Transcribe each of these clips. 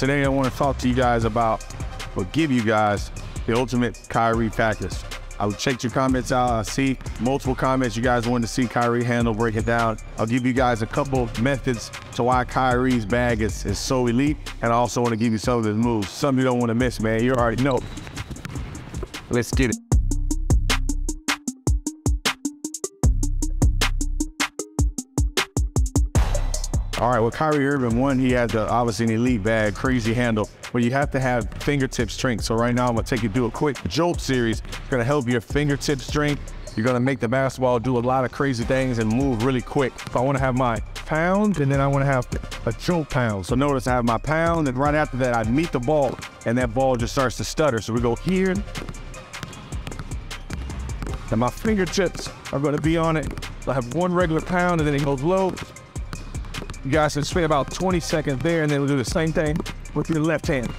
Today I want to talk to you guys about, or give you guys, the ultimate Kyrie package. I'll check your comments out. I see multiple comments you guys want to see Kyrie handle, break it down. I'll give you guys a couple of methods to why Kyrie's bag is so elite. And I also want to give you some of his moves. Some you don't want to miss, man. You already know. Let's get it. All right, well, Kyrie Irving, one, he has obviously an elite bag, crazy handle, but you have to have fingertip strength. So right now I'm gonna take you through a quick jolt series. It's gonna help your fingertip strength. You're gonna make the basketball do a lot of crazy things and move really quick. So I wanna have my pound, and then I wanna have a jolt pound. So notice I have my pound, and right after that, I meet the ball, and that ball just starts to stutter. So we go here, and my fingertips are gonna be on it. So I have one regular pound, and then it goes low. You guys can spend about 20 seconds there, and then we'll do the same thing with your left hand.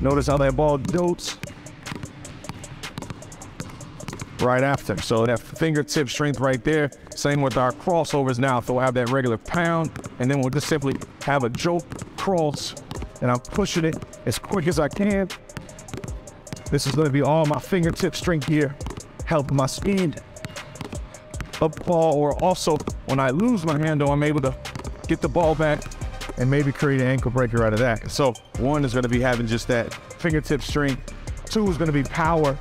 Notice how that ball dotes right after. So that fingertip strength right there. Same with our crossovers now. So we'll have that regular pound, and then we'll just simply have a jolt cross, and I'm pushing it as quick as I can. This is going to be all my fingertip strength here, helping my speed. Up ball, or also when I lose my handle, I'm able to get the ball back and maybe create an ankle breaker out of that. So one is going to be having just that fingertip strength. Two is going to be power,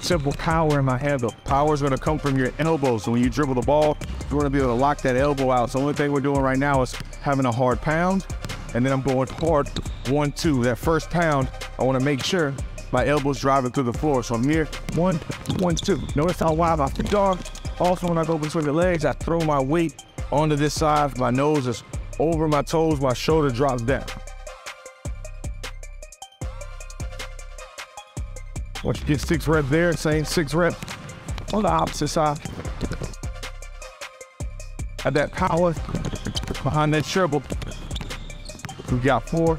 simple power in my handle. Power is going to come from your elbows. So when you dribble the ball, you want to be able to lock that elbow out. So the only thing we're doing right now is having a hard pound, and then I'm going hard 1-2. That first pound, I want to make sure my elbow's driving through the floor. So I'm here, 1-1-2. Notice how wide my feet are. Also, when I go between the legs, I throw my weight onto this side. My nose is over my toes. My shoulder drops down. Once you get 6 reps there, same 6 reps on the opposite side. At that power behind that treble, we got 4.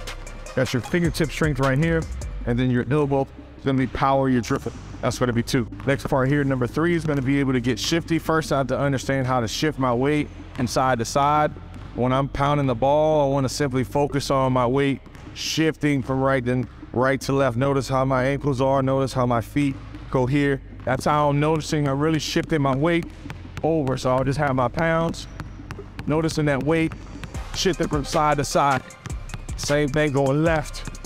That's your fingertip strength right here. And then your elbow is going to be power, your dripping. That's going to be 2. Next part here, number 3, is going to be able to get shifty. First, I have to understand how to shift my weight from side to side. When I'm pounding the ball, I want to simply focus on my weight shifting from right to left. Notice how my ankles are. Notice how my feet go here. That's how I'm noticing I'm really shifting my weight over. So I'll just have my pounds, noticing that weight shifting from side to side. Same thing going left,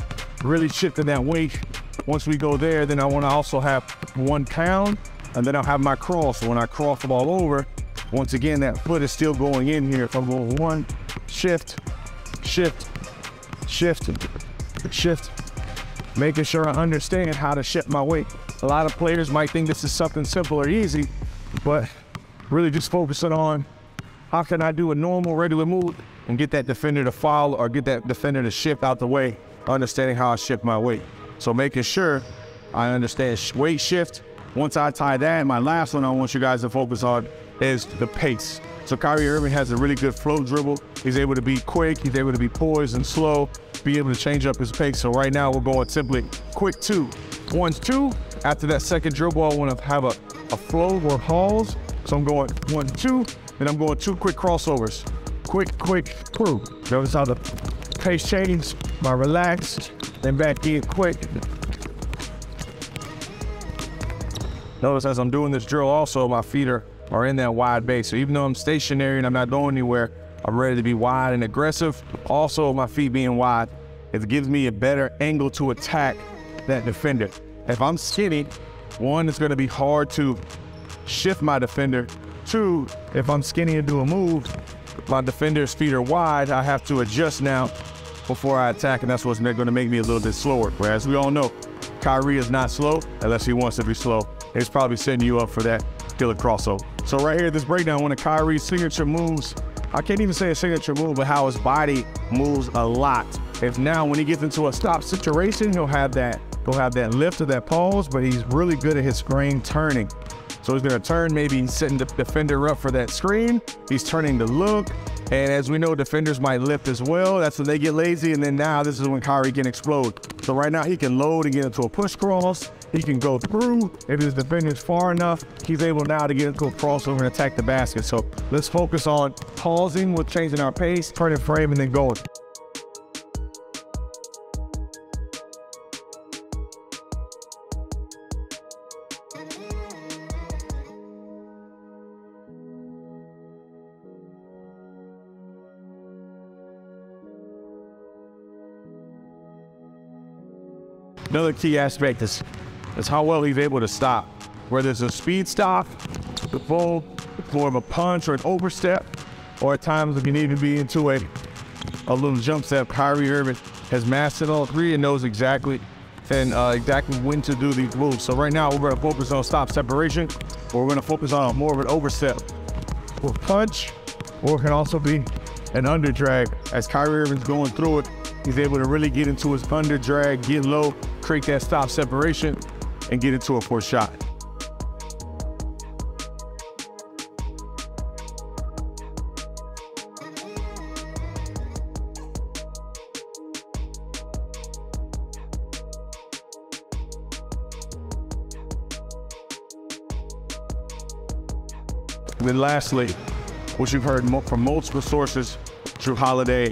really shifting that weight. Once we go there, then I want to also have 1 pound, and then I'll have my cross. So when I cross the ball over, once again, that foot is still going in here. If I'm going one, shift, shift, shift, shift, making sure I understand how to shift my weight. A lot of players might think this is something simple or easy, but really just focusing on how can I do a normal, regular move and get that defender to foul or get that defender to shift out the way, understanding how I shift my weight. So making sure I understand weight shift. Once I tie that, my last one I want you guys to focus on is the pace. So Kyrie Irving has a really good flow dribble. He's able to be quick, he's able to be poised and slow, be able to change up his pace. So right now we're going simply quick 2, 1-2. After that second dribble, I want to have a flow or hauls. So I'm going 1-2, then I'm going 2 quick crossovers. Quick, quick, crew. Notice how the pace changes, my relaxed. Then back in quick. Notice as I'm doing this drill also, my feet are in that wide base. So even though I'm stationary and I'm not going anywhere, I'm ready to be wide and aggressive. Also, my feet being wide, it gives me a better angle to attack that defender. If I'm skinny, one, it's gonna be hard to shift my defender. Two, if I'm skinny and do a move, my defender's feet are wide, I have to adjust now before I attack, and that's what's going to make me a little bit slower. Whereas we all know, Kyrie is not slow unless he wants to be slow. It's probably setting you up for that killer crossover. So right here, this breakdown, one of Kyrie's signature moves, I can't even say a signature move, but how his body moves a lot. If now when he gets into a stop situation, he'll have that lift or that pause, but he's really good at his screen turning. So he's going to turn, maybe he's setting the defender up for that screen. He's turning to look. And as we know, defenders might lift as well. That's when they get lazy. And then now this is when Kyrie can explode. So right now he can load and get into a push cross. He can go through. If his defender is far enough, he's able now to get into a crossover and attack the basket. So let's focus on pausing with changing our pace, turning frame, and then going. Another key aspect is how well he's able to stop. Whether it's a speed stop, the full form of a punch or an overstep, or at times if you need to be into a little jump step, Kyrie Irving has mastered all three and knows exactly when to do these moves. So right now we're gonna focus on stop separation, or we're gonna focus on more of an overstep or punch, or it can also be an under drag. As Kyrie Irving's going through it, he's able to really get into his under drag, get low, create that stop separation, and get into a fourth shot. And then lastly, which you've heard from multiple sources, Drew Holiday,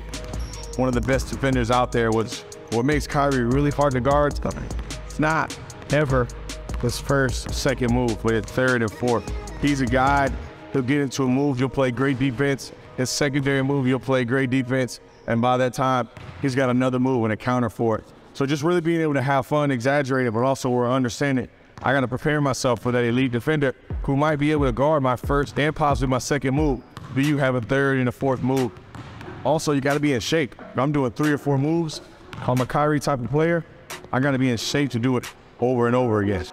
one of the best defenders out there, was what makes Kyrie really hard to guard. It's not ever his first, second move, but his third and fourth. He's a guy, he'll get into a move, you'll play great defense. His secondary move, you'll play great defense. And by that time, he's got another move and a counter for it. So just really being able to have fun, exaggerate it, but also we're understanding I got to prepare myself for that elite defender who might be able to guard my first and possibly my second move. Do you have a third and a fourth move? Also, you got to be in shape. I'm doing 3 or 4 moves. I'm a Kyrie type of player. I got to be in shape to do it over and over again.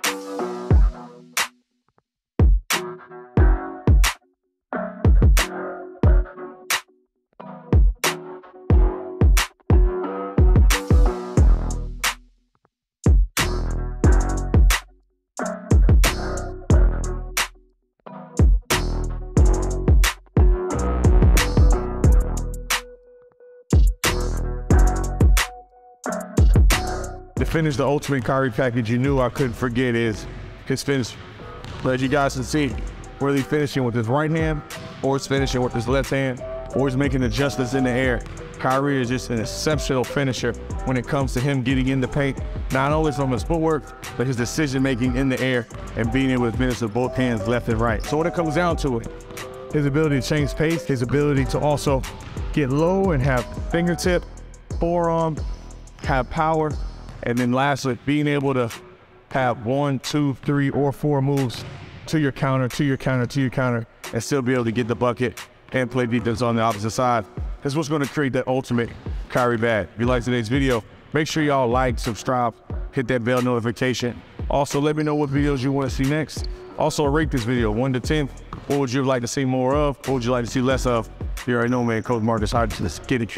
To finish the ultimate Kyrie package, you knew I couldn't forget is his finish. As you guys can see, whether he's finishing with his right hand, or he's finishing with his left hand, or he's making adjustments in the air, Kyrie is just an exceptional finisher when it comes to him getting in the paint, not only from his footwork, but his decision-making in the air and being able to finish with both hands, left and right. So when it comes down to it, his ability to change pace, his ability to also get low and have fingertip, forearm, have power, and then lastly, being able to have 1, 2, 3, or 4 moves to your counter, to your counter, to your counter, and still be able to get the bucket and play defense on the opposite side. That's what's gonna create that ultimate Kyrie bag. If you liked today's video, make sure y'all like, subscribe, hit that bell notification. Also, let me know what videos you wanna see next. Also, rate this video 1 to 10. What would you like to see more of? What would you like to see less of? You already know, man, Coach Marcus Hodges, let's get it.